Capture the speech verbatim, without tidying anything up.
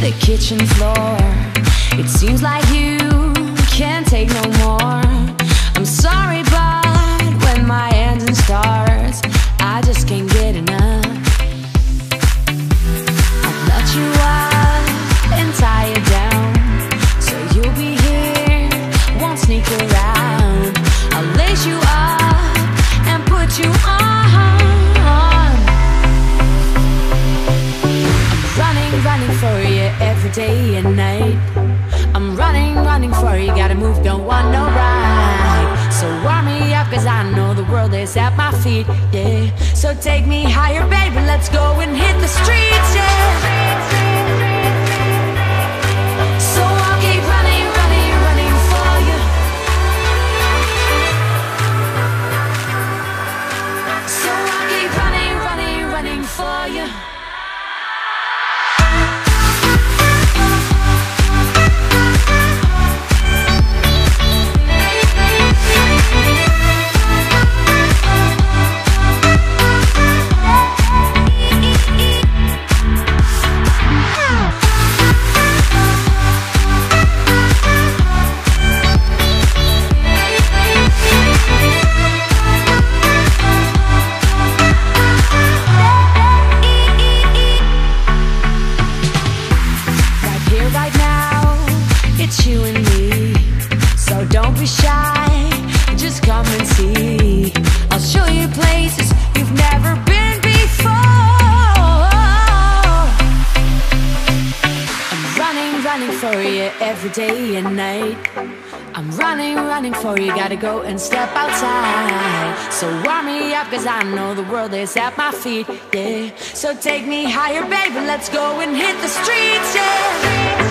the kitchen floor. It seems like you can't take no more. I'm sorry, but when my engine starts, I just can't get enough. I've let you up and tie you down, so you'll be here, won't sneak around. I'll lace you up and put you on. Running for you every day and night. I'm running, running for you. Gotta move, don't want no ride. So warm me up, cause I know the world is at my feet, yeah. So take me higher, baby, let's go and hit the streets, yeah. So I'll keep running, running, running for you. So I'll keep running, running, running for you. You and me, so don't be shy, just come and see. I'll show you places you've never been before. I'm running, running for you every day and night. I'm running, running for you, gotta go and step outside. So warm me up, cause I know the world is at my feet, yeah. So take me higher, baby, let's go and hit the streets, yeah.